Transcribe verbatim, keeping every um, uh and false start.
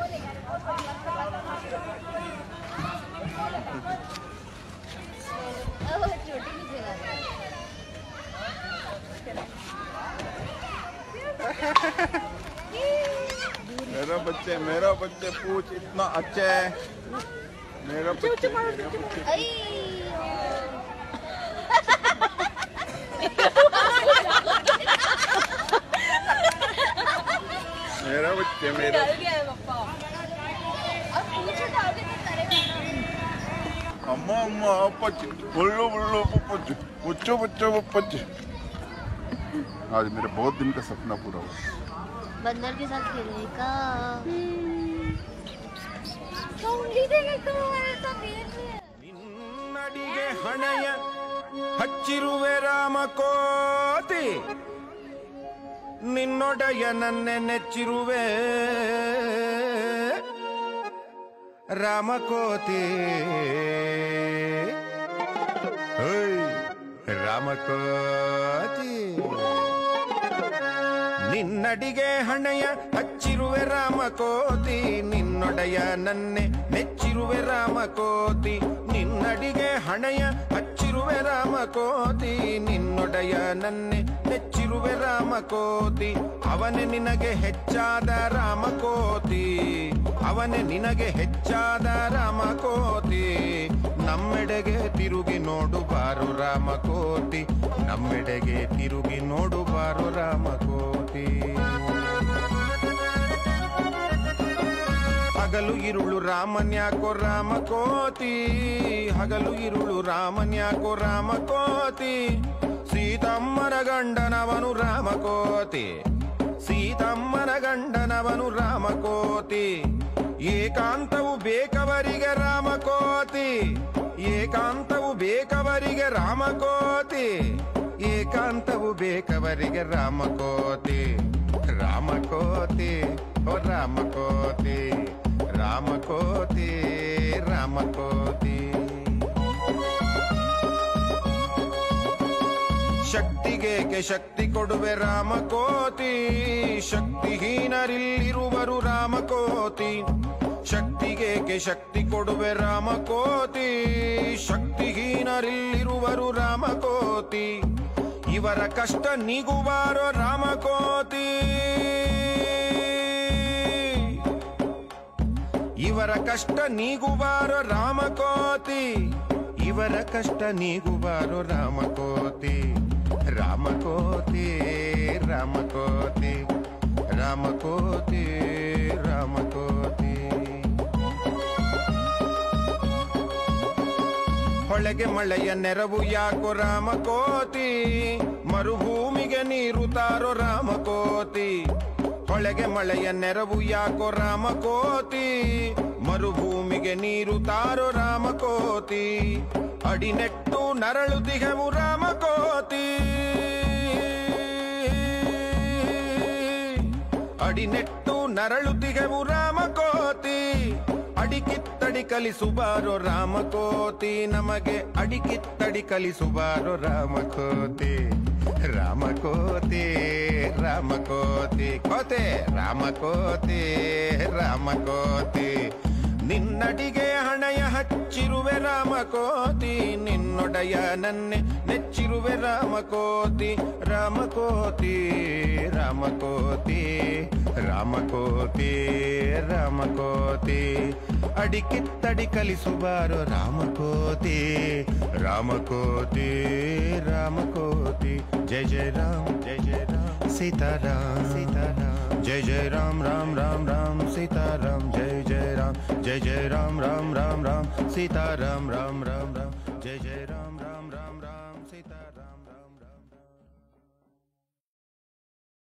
मेरा बच्चे मेरा बच्चे पूछ इतना अच्छा है। मेरा बच्चे मेरा बच्चे मेरा अम्मा अम्मा पच बोलो बोलो पच बच्चो बच्चो पच। आज मेरा बहुत दिन का सपना पूरा हुआ, बंदर के साथ खेलने का। तो उंगली देने को मेरे तो निन्नडिगे हणय हच्चिरुवे रामकोति निन्नोडय नन्ने नेच्चिरुवे रामकोति रामकोति ನಿನ್ನಡಿಗೆ ಹಣಯ ಹಚ್ಚಿರುವೆ ರಾಮಕೋತಿ ನಿನ್ನೊಡೆಯ ನನ್ನೆ ನೆಚ್ಚಿರುವೆ ರಾಮಕೋತಿ ನಿನ್ನಡಿಗೆ ಹಣಯ ಹಚ್ಚಿರುವೆ ರಾಮಕೋತಿ ನಿನ್ನೊಡೆಯ ನನ್ನೆ ನೆಚ್ಚಿರುವೆ ರಾಮಕೋತಿ ಅವನೇ ನಿನಗೆ ಹೆಚ್ಚಾದ ರಾಮಕೋತಿ ಅವನೇ ನಿನಗೆ ಹೆಚ್ಚಾದ ರಾಮಕೋತಿ ನಮ್ಮೆಡೆಗೆ ತಿರುಗಿ ನೋಡು ಬಾರು ರಾಮಕೋತಿ ನಮ್ಮೆಡೆಗೆ ತಿರುಗಿ ನೋಡು ಬಾರು ರಾಮಕೋತಿ ಹಗಲು ಇರುಳು ರಾಮನ್ಯಾಕೋ ರಾಮಕೋತಿ ಹಗಲು ಇರುಳು ರಾಮನ್ಯಾಕೋ ರಾಮಕೋತಿ ಸೀತಮ್ಮನ ಗಂಡನವನು ರಾಮಕೋತಿ ಸೀತಮ್ಮನ ಗಂಡನವನು ರಾಮಕೋತಿ ಏಕಾಂತವು ಬೇಕವರಿಗೆ ರಾಮಕೋತಿ ಏಕಾಂತವು ಬೇಕವರಿಗೆ ರಾಮಕೋತಿ ಏಕಾಂತವು ಬೇಕವರಿಗೆ ರಾಮಕೋತಿ ರಾಮಕೋತಿ ಓ ರಾಮಕೋತಿ ರಾಮಕೋತಿ ರಾಮಕೋತಿ ಶಕ್ತಿಗೇಕೆ ಶಕ್ತಿ ಕೊಡುವೆ ರಾಮಕೋತಿ ಶಕ್ತಿಹೀನರಿಲ್ಲಿರುವರು ರಾಮಕೋತಿ ಶಕ್ತಿಗೇಕೆ ಶಕ್ತಿ ಕೊಡುವೆ ರಾಮಕೋತಿ ಶಕ್ತಿಹೀನರಿಲ್ಲಿರುವರು ರಾಮಕೋತಿ ಇವರ ಕಷ್ಟ ನೀಗುವಾರೋ ರಾಮಕೋತಿ ಇವರ ಕಷ್ಟ ನೀಗುವಾರೋ ರಾಮಕೋತಿ ಇವರ ಕಷ್ಟ ನೀಗುವಾರೋ ರಾಮಕೋತಿ ರಾಮಕೋತಿ ರಾಮಕೋತಿ ರಾಮಕೋತಿ ರಾಮಕೋತಿ ಹೊಳೆಗೆ ಮಳೆಯ ನೆರವು ಯಾಕೋ ರಾಮಕೋತಿ ಮರುಭೂಮಿಗೆ ನೀರು ತಾರೋ ರಾಮಕೋತಿ ಹೊಳೆಗೆ ಮಳೆಯ ನೆರವು ಯಾಕೋ ರಾಮಕೋತಿ ಮರುಭೂಮಿಗೆ ನೀರು ತಾರೋ ರಾಮಕೋತಿ ಅಡಿನೆಟ್ಟು ನರಳು ದಿಹವು ರಾಮಕೋತಿ ಅಡಿನೆಟ್ಟು ನರಳು ದಿಹವು ರಾಮಕೋತಿ ಅಡಿಕಿತ್ತಡಿ ಕಲಿಸುವಾರೋ ರಾಮಕೋತಿ ನಮಗೆ ಅಡಿಕಿತ್ತಡಿ ಕಲಿಸುವಾರೋ ರಾಮಕೋತಿ ರಾಮಕೋತಿ ರಾಮಕೋತಿ ಕೋತೆ ರಾಮಕೋತಿ ರಾಮಕೋತಿ ನಿನ್ನಡಿಗೆ ಹಣಯ ಹಚ್ಚಿರುವೆ ರಾಮಕೋತಿ ನಿನ್ನೊಡೆಯ ನನ್ನೆ ನೆಚ್ಚಿರುವೆ ರಾಮಕೋತಿ ರಾಮಕೋತಿ ರಾಮಕೋತಿ ರಾಮಕೋತಿ ರಾಮಕೋತಿ ಅಡಿಕಿತ್ತಡಿ ಕಲಿಸುವಾರೋ ರಾಮಕೋತಿ ರಾಮಕೋತಿ ರಾಮಕೋತಿ ಜಯ ಜಯ ರಾಮ ಜಯ ಜಯ ರಾಮ ಸೀತಾರಾಮ ಸೀತಾರಾಮ ಜಯ ಜಯ ರಾಮ ರಾಮ ರಾಮ ರಾಮ ಸೀತಾರಾಮ ಜಯ ಜಯ ರಾಮ जय जय राम राम राम राम सीता राम राम राम राम जय जय।